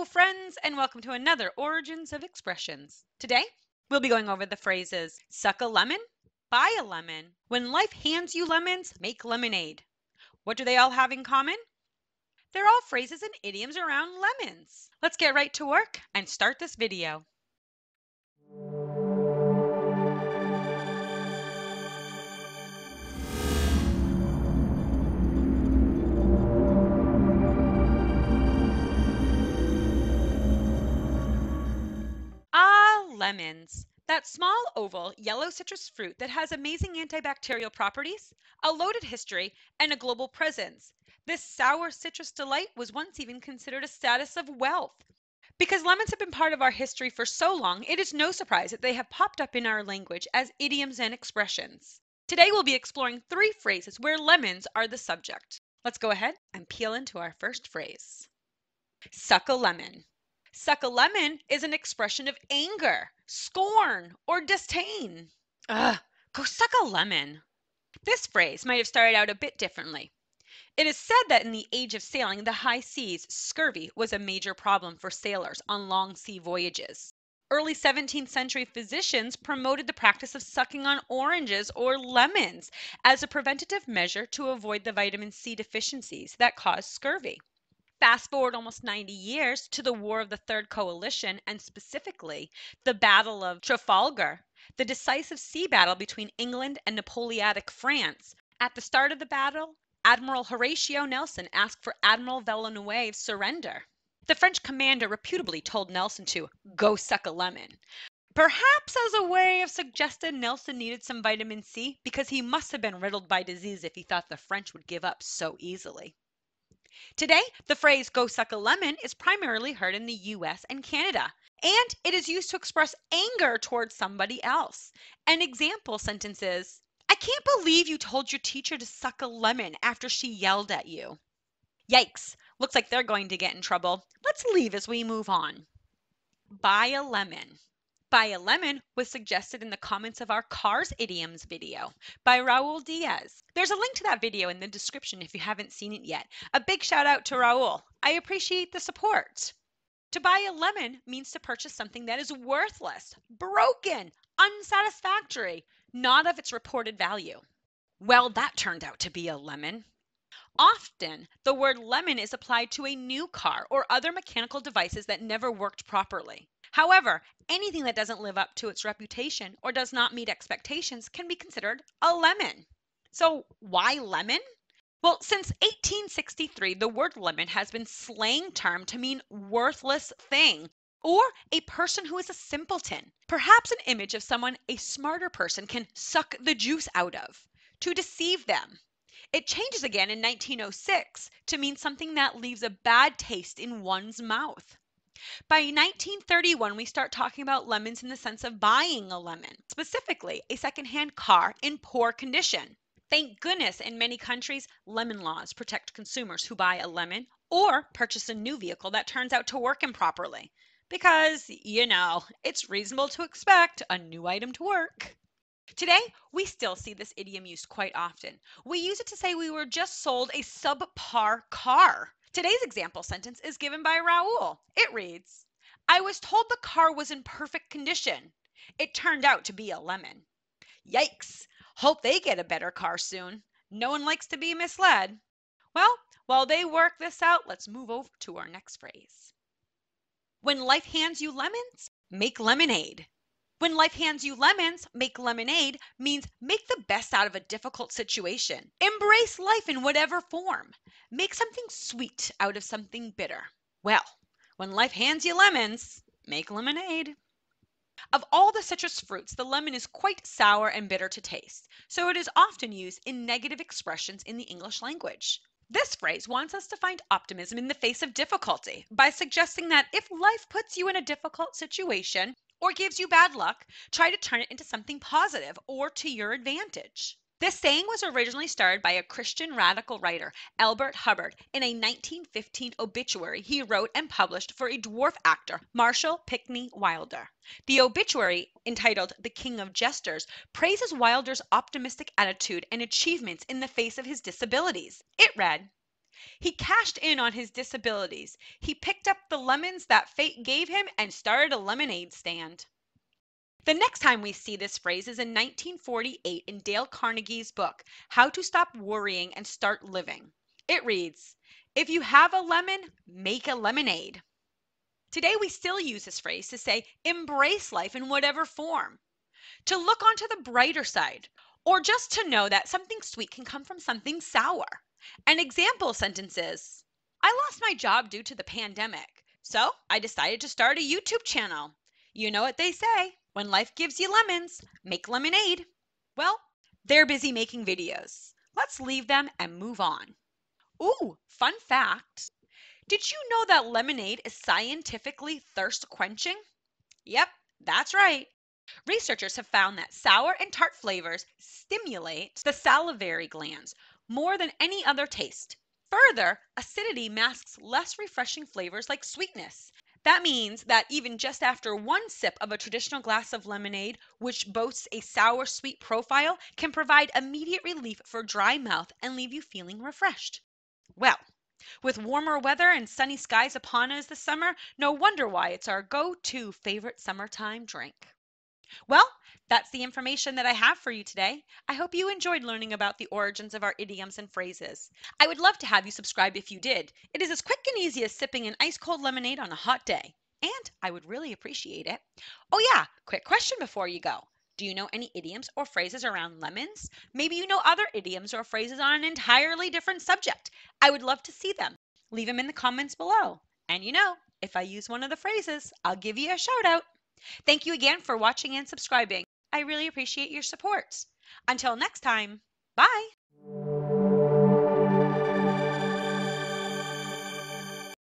Hello friends, and welcome to another Origins of Expressions. Today, we'll be going over the phrases, suck a lemon, buy a lemon, when life hands you lemons, make lemonade. What do they all have in common? They're all phrases and idioms around lemons. Let's get right to work and start this video. Lemons, that small oval yellow citrus fruit that has amazing antibacterial properties, a loaded history, and a global presence. This sour citrus delight was once even considered a status of wealth. Because lemons have been part of our history for so long, it is no surprise that they have popped up in our language as idioms and expressions. Today we'll be exploring three phrases where lemons are the subject. Let's go ahead and peel into our first phrase. Suck a lemon. Suck a lemon is an expression of anger, scorn, or disdain. Ugh, go suck a lemon. This phrase might have started out a bit differently. It is said that in the age of sailing the high seas, scurvy was a major problem for sailors on long sea voyages. Early 17th century physicians promoted the practice of sucking on oranges or lemons as a preventative measure to avoid the vitamin C deficiencies that cause scurvy. Fast forward almost 90 years to the War of the Third Coalition, and specifically the Battle of Trafalgar, the decisive sea battle between England and Napoleonic France. At the start of the battle, Admiral Horatio Nelson asked for Admiral Villeneuve's surrender. The French commander reputably told Nelson to go suck a lemon, perhaps as a way of suggesting Nelson needed some vitamin C, because he must have been riddled by disease if he thought the French would give up so easily. Today, the phrase go suck a lemon is primarily heard in the US and Canada, and it is used to express anger towards somebody else. An example sentence is, I can't believe you told your teacher to suck a lemon after she yelled at you. Yikes, looks like they're going to get in trouble. Let's leave as we move on. Buy a lemon. Buy a lemon was suggested in the comments of our Cars Idioms video by Raul Diaz. There's a link to that video in the description if you haven't seen it yet. A big shout out to Raul. I appreciate the support. To buy a lemon means to purchase something that is worthless, broken, unsatisfactory, not of its reported value. Well, that turned out to be a lemon. Often, the word lemon is applied to a new car or other mechanical devices that never worked properly. However, anything that doesn't live up to its reputation or does not meet expectations can be considered a lemon. So why lemon? Well, since 1863, the word lemon has been a slang term to mean worthless thing or a person who is a simpleton. Perhaps an image of someone a smarter person can suck the juice out of to deceive them. It changes again in 1906 to mean something that leaves a bad taste in one's mouth. By 1931, we start talking about lemons in the sense of buying a lemon, specifically a secondhand car in poor condition. Thank goodness in many countries, lemon laws protect consumers who buy a lemon or purchase a new vehicle that turns out to work improperly. Because, you know, it's reasonable to expect a new item to work. Today, we still see this idiom used quite often. We use it to say we were just sold a subpar car. Today's example sentence is given by Raul. It reads, I was told the car was in perfect condition. It turned out to be a lemon. Yikes, hope they get a better car soon. No one likes to be misled. Well, while they work this out, let's move over to our next phrase. When life hands you lemons, make lemonade. When life hands you lemons, make lemonade means make the best out of a difficult situation. Embrace life in whatever form. Make something sweet out of something bitter. Well, when life hands you lemons, make lemonade. Of all the citrus fruits, the lemon is quite sour and bitter to taste, so it is often used in negative expressions in the English language. This phrase wants us to find optimism in the face of difficulty by suggesting that if life puts you in a difficult situation or gives you bad luck, try to turn it into something positive or to your advantage. This saying was originally started by a Christian radical writer, Albert Hubbard, in a 1915 obituary he wrote and published for a dwarf actor, Marshall Pinckney Wilder. The obituary, entitled The King of Jesters, praises Wilder's optimistic attitude and achievements in the face of his disabilities. It read, He cashed in on his disabilities. He picked up the lemons that fate gave him and started a lemonade stand. The next time we see this phrase is in 1948 in Dale Carnegie's book, How to Stop Worrying and Start Living. It reads, "If you have a lemon, make a lemonade." Today we still use this phrase to say, embrace life in whatever form, to look onto the brighter side, or just to know that something sweet can come from something sour. An example sentence is, I lost my job due to the pandemic, so I decided to start a YouTube channel. You know what they say, when life gives you lemons, make lemonade. Well, they're busy making videos. Let's leave them and move on. Ooh, fun fact. Did you know that lemonade is scientifically thirst quenching? Yep, that's right. Researchers have found that sour and tart flavors stimulate the salivary glands more than any other taste. Further, acidity masks less refreshing flavors like sweetness. That means that even just after one sip of a traditional glass of lemonade, which boasts a sour-sweet profile, can provide immediate relief for dry mouth and leave you feeling refreshed. Well, with warmer weather and sunny skies upon us this summer, no wonder why it's our go-to favorite summertime drink. Well, that's the information that I have for you today. I hope you enjoyed learning about the origins of our idioms and phrases. I would love to have you subscribe if you did. It is as quick and easy as sipping an ice-cold lemonade on a hot day, and I would really appreciate it. Oh yeah, quick question before you go. Do you know any idioms or phrases around lemons? Maybe you know other idioms or phrases on an entirely different subject. I would love to see them. Leave them in the comments below. And you know, if I use one of the phrases, I'll give you a shout out. Thank you again for watching and subscribing. I really appreciate your support. Until next time, bye.